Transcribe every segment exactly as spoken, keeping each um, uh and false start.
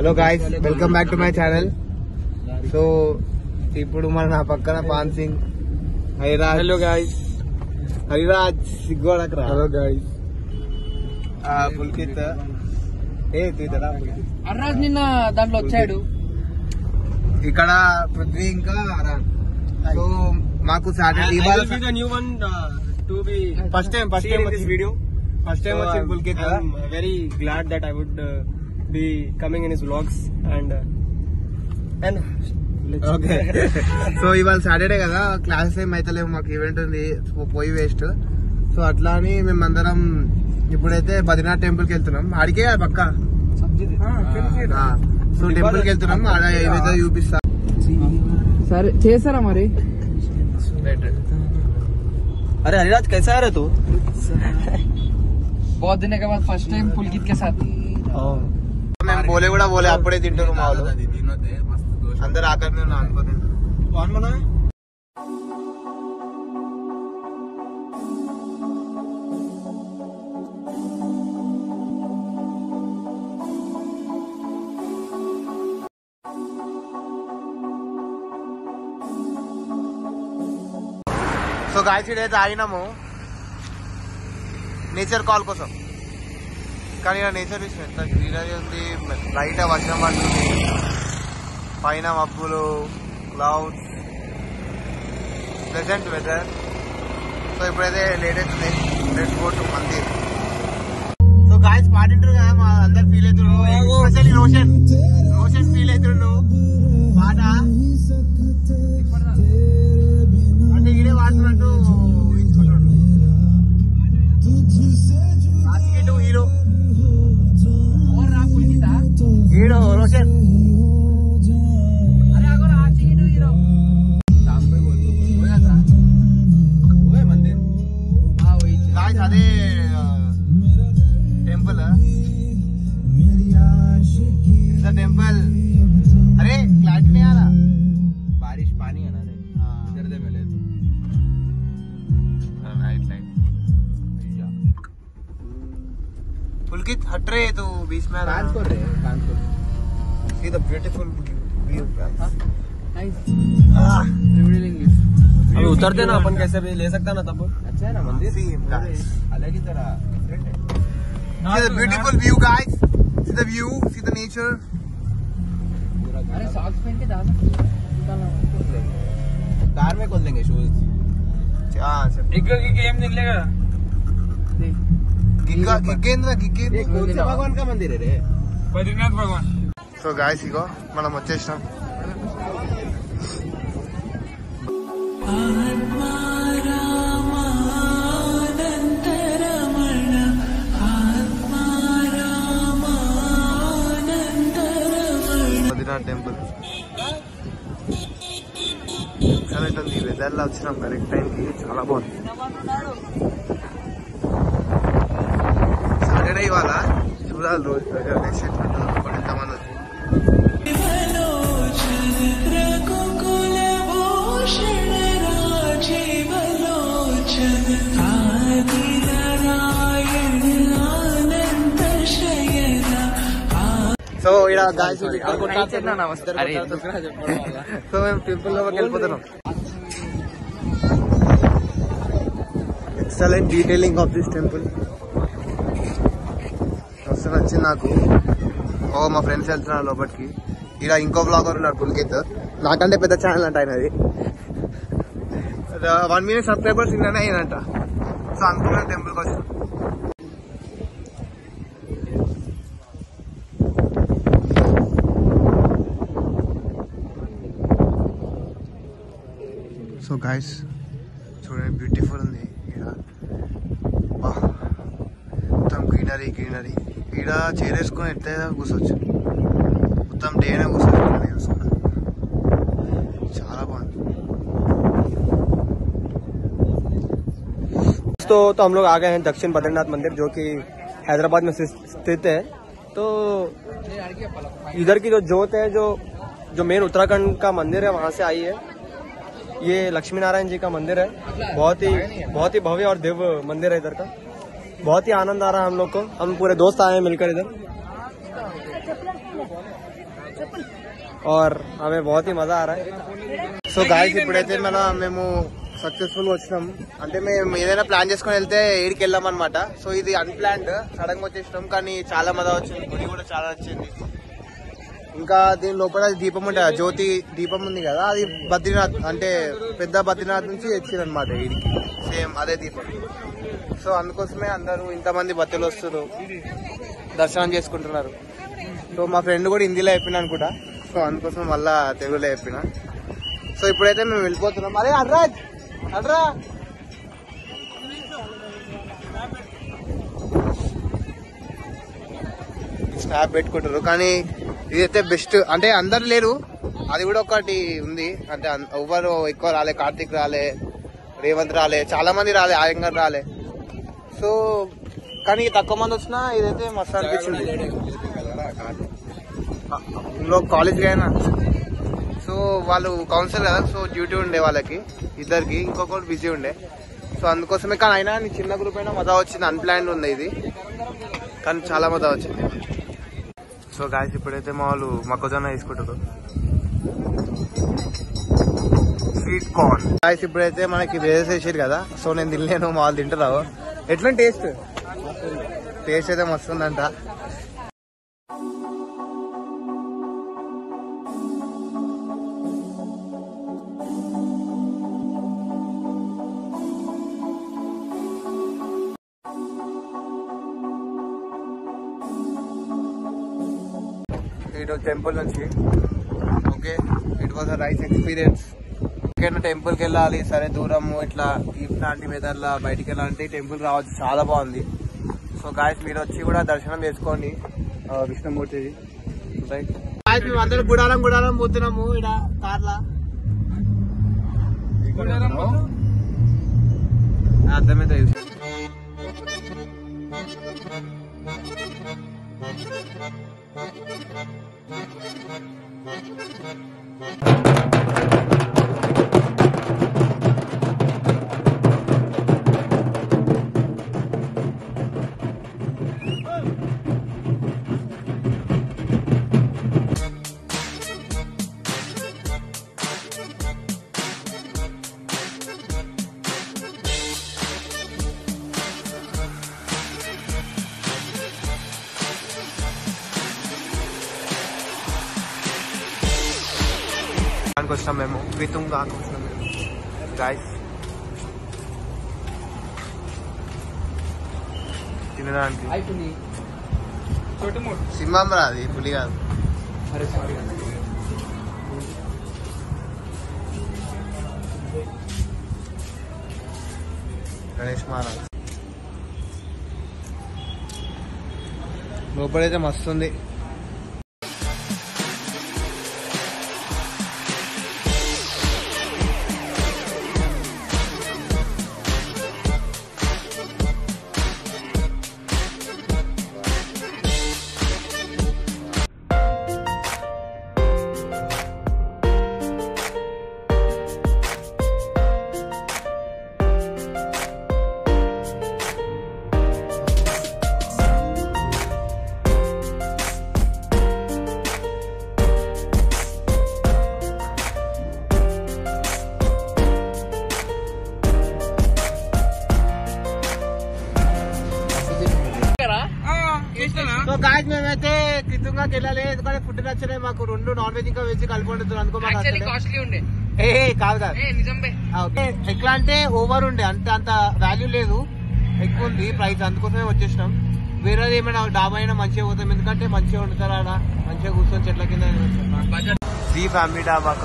Hello guys, welcome back to my channel. So ఇప్పుడు మన నా పక్కన పాన్ సింగ్ హైరాజ్। हेलो गाइस, హైరాజ్ సిగ్గోడకరా। हेलो गाइस, ఆ పుల్కిత్ ఏ తీదరా అర్రాజ్ నిన్న దాంట్లో వచ్చాడు। ఇక్కడ పృథ్వీ ఇంకా అరాన్। సో మాకు సాటర్డే ఇవాళ we the new one to be first time first time this video first time watching so, Pulkit. I'm uh, very glad that I would uh, be coming in his vlogs and uh, and let's okay so ival Saturday kada class time aitale maaku event undi poi waste so atla ani mem andaram ippudaithe Badrinath temple ki veltunam adike bakka sabjidi ha kelli ha so temple ki veltunam ada evaithe upista sare chesara mari better are Hariraj kaisa aa raha tu बहुत दिन के बाद first time पुलकित के साथ मैं बोले बड़ा बोले आप बड़े दिन अंदर आकर मैं नाम पर कौन बना है? सो गाइस इधर आईना मो नेचर काल कोसम का नेचर इतना ग्रीनरी बैठ वर्ष पड़ती पैन मब्बूल क्लौड्स प्लेजेंट वेदर। सो इपड़े लेटेस्ट रेड फोर्ट मंदिर। सो गाइस पाटिंटर का अंदर फील स्पेशली रोशन रोशन फील पाट अटे वीडे पड़ता हीरो रोशन। अरे अगर आज ही तो हीरो शाम पे बोल दो होया था होए मंदिर। हां वही गाइस आधे टेंपल है मेरी आशिकी इधर टेंपल। अरे क्लैट नहीं आ रहा बारिश पानी है ना रे इधर दे मिले तो राइट साइड पुलकित हट रहे तो बीच में डांस कर रहे हैं डांस कर See the beautiful view guys. Huh? Nice. Ah, revealing is. अबे उतर देना अपन कैसे भी ले सकता ना तब। अच्छा है ना मंदिर भी अलग ही तरह different है। See the beautiful view guys. See the view, see the nature. अरे socks पहन के डालो। कार में खोल देंगे shoes. हाँ सब। गिग्गा की game निकलेगा। गिग्गा गिगेंद्र गिगेंद्र कौन से भगवान का मंदिर है रे? बद्रीनाथ भगवान। సో గాయ్స్ ఇగో మనం వచ్చేసాం। బద్రీనాథ్ టెంపుల్ కరెక్ట్ వెదర్ లో వచ్చినాం కరెక్ట్ టైం కి చాలా బాగుంది। సాటర్డే ఇవాళ చూడాలి రోజు పడుతామని సో ఇలా గాయ్స్ కొట్టాచన్నా నమస్కారం సో మేము టెంపుల్ లోకి వెళ్ళిపోతున్నాం। Excellent detailing of this temple అసలు నచ్చింది నాకు। ఓ మా ఫ్రెండ్స్ వెళ్తున్నారు లోపలికి। ఇలా ఇంకో బ్లాగర్ ఉన్నారు పుల్కిత్, నాకంటే పెద్ద ఛానల్ అంట ఆయనది। వన్ మిలియన్ సబ్స్క్రైబర్స్ ఇలానే అయినంట। సో అనుకున్న టెంపుల్ కి వచ్చాం। సో గైస్ చూడండి బ్యూటిఫుల్ ఉంది ఈడ మొత్తం గ్రీనరీ గ్రీనరీ। ఈడ చేరేసుకొని ఎట్లా కూర్చోవచ్చు మొత్తం డేనే కూర్చోవచ్చు చూసుకున్నా చాలా బాగుంది। दोस्तों तो हम लोग आ गए हैं दक्षिण बद्रीनाथ मंदिर जो कि हैदराबाद में स्थित है। तो इधर की जो जोत है जो जो मेन उत्तराखंड का मंदिर है वहाँ से आई है। ये लक्ष्मी नारायण जी का मंदिर है। बहुत ही बहुत ही भव्य और दिव्य मंदिर है इधर का। बहुत ही आनंद आ रहा है हम लोग को। हम पूरे दोस्त आए हैं मिलकर इधर। और हमें बहुत ही मजा आ रहा है। सो गाइस इपड़े मैं मेमू सक्सेसफुल अंत मैं प्लान एडक सो इध अनप्लान्ड सड़न वे चाल मजा वो गुड़ी चाल वो इंका दीन लोपल दीपम उ ज्योति दीपम उ कदा अभी बद्रीनाथ अंटे बद्रीनाथ नीचे इच्छा सेम अदे दीपम सो अंदमे अंदर इंतम बत्तल दर्शन चुस्कुंटुन्नारु सो मा फ्रेंड हिंदी सो अंदम वाला तेलुगुलो सो इपड़े मैं वेल्लिपोतुन्नाम अरे अडराज अडरा स्नाप पेट्टुकुंटारु कानी इदे बेस्ट अंटे अंदर लेरू अभी अंत एवरू एक् रे कार्तिक रे रेवंत रे चाला मंदी रे आयंगर रे सो कहीं तक मंद वा इदे मस्त कॉलेज गया सो वालू कौनसलर कदा सो ड्यूटी उड़े वाली की इधर की इंकोक बिजी उड़े सो अंदमे का आईना चिन्ना ग्रूप अना मजा वो अनप्लान्ड उदी चाला मजा वो सो गाइस इपड़े मालू मक्कजोन्न स्वीट कॉर्न गाइस इपड़े मन की वेसे कदा सो ने तिना माल तिंटा एट्ला टेस्ट टेस्ट अयिते मस्तुंदंट टेंपल नीचे okay it was a nice experience okay temple के వెళ్ళాలి సరే దూరం ఇట్లా ఇట్లాంటి వెదర్లా బయటికి వెళ్ళాలంటే టెంపుల్ రావచ్చు చాలా బాగుంది సో గైస్ మీరు వచ్చి కూడా దర్శనం చేసుకోండి విష్ణుమూర్తి రైట్ గైస్ మేము అందరం గుడారం గుడారం పోతున్నాము ఇడ కార్లా గుడారం పో ఆదమే తెలుసు मेमो वितुंगा गाइस सिंहम रादी पुली का गणेश महाराज लोपड़े मस्तुंदी फुड नचने रूम नॉन वेज इंका वेज कल का ओवर उंडे अंत अंत वाल्यू लेकिन प्राइस अंदमे वो वेरे डाबा मंच मंच मंच दी फैमिली डाबा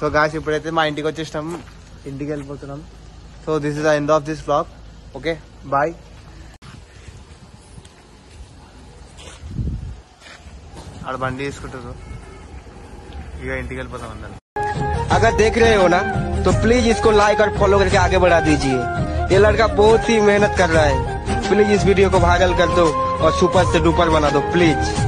सो गाइस इपड़े मैं inter inter so this is the end of this vlog okay bye आड़ बंडी ये इंटीग्रल पसंद है। अगर देख रहे हो ना तो प्लीज इसको लाइक और फॉलो करके आगे बढ़ा दीजिए। ये लड़का बहुत ही मेहनत कर रहा है। प्लीज इस वीडियो को वायरल कर दो और सुपर से डुपर बना दो प्लीज।